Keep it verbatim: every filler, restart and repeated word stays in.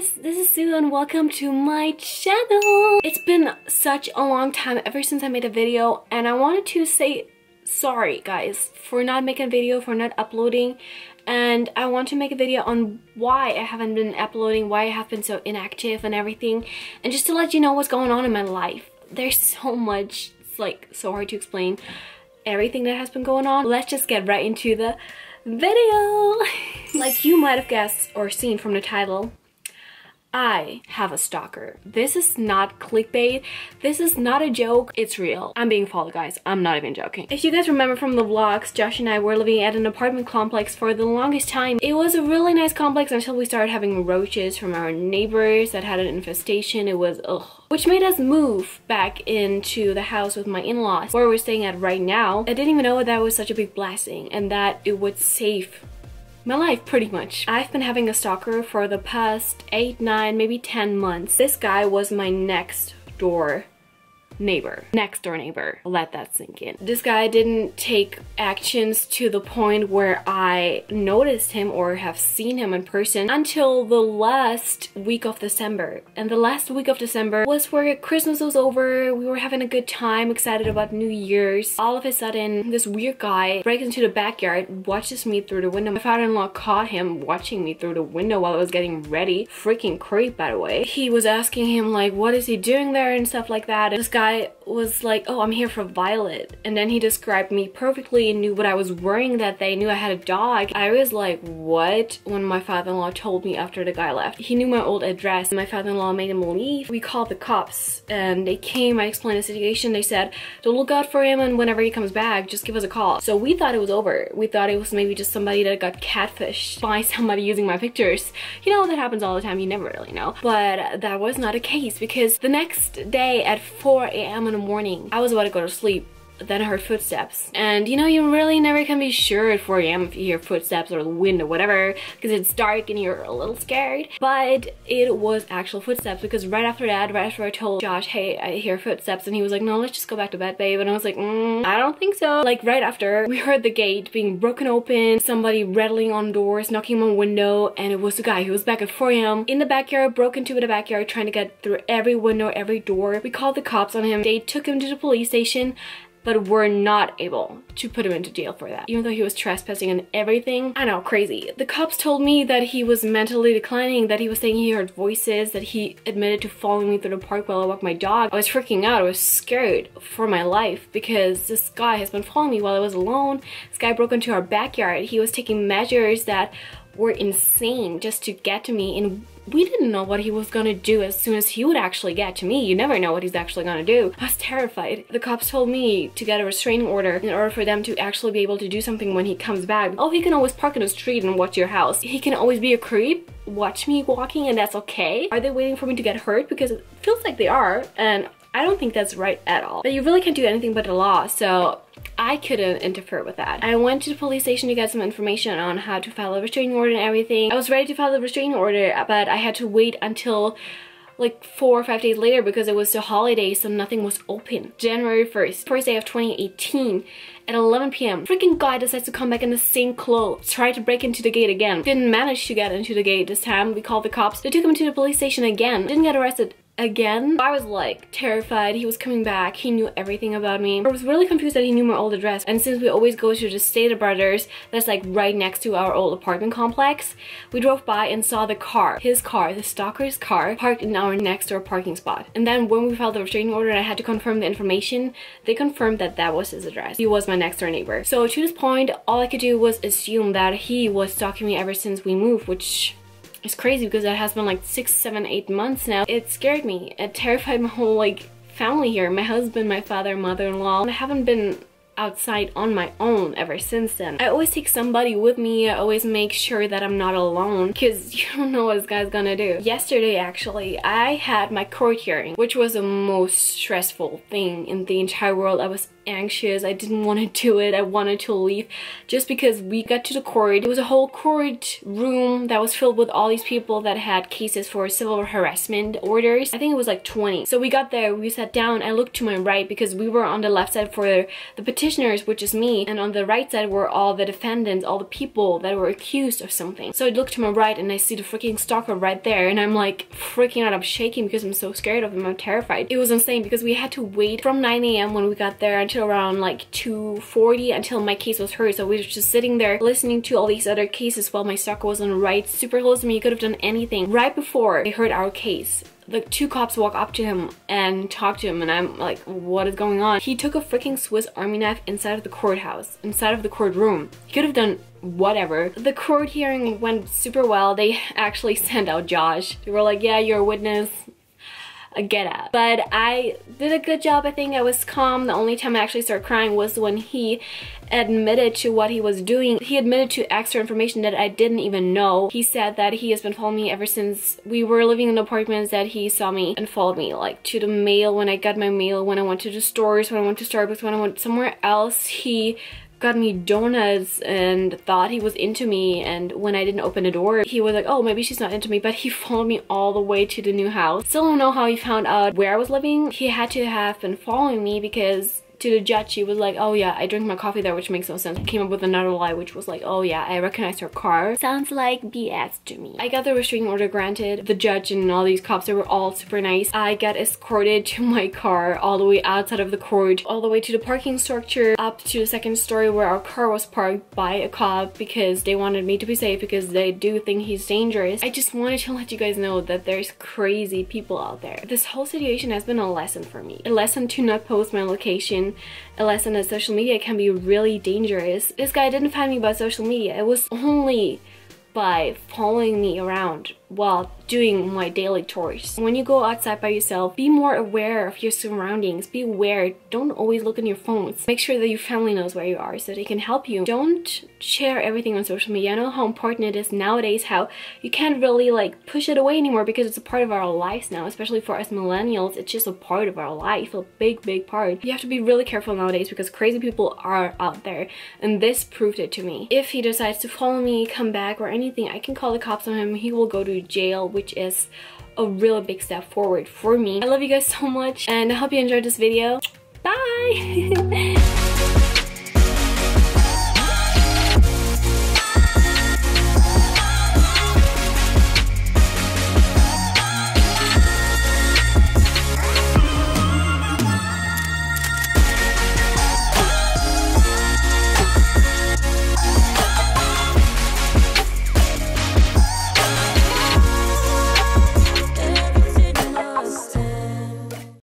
guys, this is Sue and welcome to my channel. It's been such a long time ever since I made a video, and I wanted to say sorry guys for not making a video, for not uploading, and I want to make a video on why I haven't been uploading, why I have been so inactive and everything, and just to let you know what's going on in my life. There's so much, it's like so hard to explain everything that has been going on. Let's just get right into the video. Like you might have guessed or seen from the title, I have a stalker. This is not clickbait. This is not a joke. It's real. I'm being followed, guys. I'm not even joking. If you guys remember from the vlogs, Josh and I were living at an apartment complex for the longest time. It was a really nice complex until we started having roaches from our neighbors that had an infestation. It was ugh. Which made us move back into the house with my in-laws, where we're staying at right now. I didn't even know that was such a big blessing and that it would save my life, pretty much. I've been having a stalker for the past eight, nine, maybe ten months. This guy was my next door neighbor. Next door neighbor. Let that sink in. This guy didn't take actions to the point where I noticed him or have seen him in person until the last week of December. And the last week of December was where Christmas was over, we were having a good time, excited about New Year's. All of a sudden, this weird guy breaks into the backyard, watches me through the window. My father-in-law caught him watching me through the window while I was getting ready. Freaking creep, by the way. He was asking him like, what is he doing there and stuff like that. And this guy I was like, oh, I'm here for Violet, and then he described me perfectly and knew what I was wearing that day, knew I had a dog. I was like, what? When my father-in-law told me after the guy left, he knew my old address. My father-in-law made him leave. We called the cops and they came. I explained the situation. They said to look out for him and whenever he comes back, just give us a call. So we thought it was over. We thought it was maybe just somebody that got catfished by somebody using my pictures. You know, that happens all the time. You never really know. But that was not the case, because the next day at four a m in the morning, I was about to go to sleep. Then I heard footsteps, and you know, you really never can be sure at four a m if you hear footsteps or the wind or whatever, because it's dark and you're a little scared. But it was actual footsteps, because right after that, right after I told Josh, hey, I hear footsteps, and he was like, no, let's just go back to bed, babe. And I was like, mm, I don't think so. Like right after, we heard the gate being broken open, somebody rattling on doors, knocking on a window, and it was the guy who was back at four a m in the backyard, broke into the backyard, trying to get through every window, every door. We called the cops on him. They took him to the police station, but we're not able to put him into jail for that, even though he was trespassing and everything. I know, crazy. The cops told me that he was mentally declining, that he was saying he heard voices, that he admitted to following me through the park while I walked my dog. I was freaking out. I was scared for my life, because this guy has been following me while I was alone. This guy broke into our backyard. He was taking measures that were insane just to get to me, and we didn't know what he was gonna do as soon as he would actually get to me. You never know what he's actually gonna do. I was terrified. The cops told me to get a restraining order in order for them to actually be able to do something when he comes back. Oh, he can always park in the street and watch your house. He can always be a creep, watch me walking, and that's okay. Are they waiting for me to get hurt? Because it feels like they are, and I don't think that's right at all. But you really can't do anything but the law, so I couldn't interfere with that. I went to the police station to get some information on how to file a restraining order and everything. I was ready to file the restraining order, but I had to wait until like four or five days later, because it was the holiday, so nothing was open. January first, first day of twenty eighteen, at eleven p m Freaking guy decides to come back in the same clothes, tried to break into the gate again. Didn't manage to get into the gate this time. We called the cops. They took him to the police station again. Didn't get arrested again. I was like terrified. He was coming back. He knew everything about me. I was really confused that he knew my old address. And since we always go to the Stater Brothers, that's like right next to our old apartment complex, we drove by and saw the car, his car, the stalker's car, parked in our next door parking spot. And then when we filed the restraining order and I had to confirm the information, they confirmed that that was his address. He was my next door neighbor. So to this point, all I could do was assume that he was stalking me ever since we moved, which it's crazy because that has been like six, seven, eight months now. It scared me. It terrified my whole like family here. My husband, my father, mother-in-law. I haven't been outside on my own ever since then. I always take somebody with me. I always make sure that I'm not alone, because you don't know what this guy's gonna do. Yesterday actually, I had my court hearing, which was the most stressful thing in the entire world. I was anxious. I didn't want to do it. I wanted to leave just because we got to the court. It was a whole court room that was filled with all these people that had cases for civil harassment orders. I think it was like twenty. So we got there, we sat down. I looked to my right because we were on the left side for the petitioners, which is me, and on the right side were all the defendants, all the people that were accused of something. So I looked to my right and I see the freaking stalker right there, and I'm like freaking out. I'm shaking because I'm so scared of him. I'm terrified. It was insane because we had to wait from nine A M when we got there until around like two forty until my case was heard. So we were just sitting there listening to all these other cases while my stalker was on the right, super close to me. He could have done anything. Right before they heard our case, the two cops walk up to him and talk to him, and I'm like, what is going on? He took a freaking Swiss Army knife inside of the courthouse, inside of the courtroom. He could have done whatever. The court hearing went super well. They actually sent out Josh. They were like, yeah, you're a witness. Get up. But I did a good job. I think I was calm. The only time I actually started crying was when he admitted to what he was doing. He admitted to extra information that I didn't even know. He said that he has been following me ever since we were living in apartments, that he saw me and followed me, like to the mail, when I got my mail, when I went to the stores, when I went to Starbucks, when I went somewhere else. He got me donuts and thought he was into me, and when I didn't open the door, he was like, oh, maybe she's not into me, but he followed me all the way to the new house. Still don't know how he found out where I was living. He had to have been following me because to the judge, she was like, oh yeah, I drink my coffee there, which makes no sense. I came up with another lie, which was like, oh yeah, I recognized her car. Sounds like B S to me. I got the restraining order granted. The judge and all these cops, they were all super nice. I got escorted to my car all the way outside of the court, all the way to the parking structure, up to the second story where our car was parked by a cop because they wanted me to be safe because they do think he's dangerous. I just wanted to let you guys know that there's crazy people out there. This whole situation has been a lesson for me. A lesson to not post my location. A lesson that social media can be really dangerous. This guy didn't find me by social media. It was only by following me around while doing my daily chores. When you go outside by yourself, be more aware of your surroundings. Be aware. Don't always look in your phones. Make sure that your family knows where you are so they can help you. Don't share everything on social media. I know how important it is nowadays, how you can't really like push it away anymore because it's a part of our lives now, especially for us millennials. It's just a part of our life, a big, big part. You have to be really careful nowadays because crazy people are out there, and this proved it to me. If he decides to follow me, come back, or anything, I can call the cops on him. He will go to jail, which is a really big step forward for me. I love you guys so much, and I hope you enjoyed this video. Bye!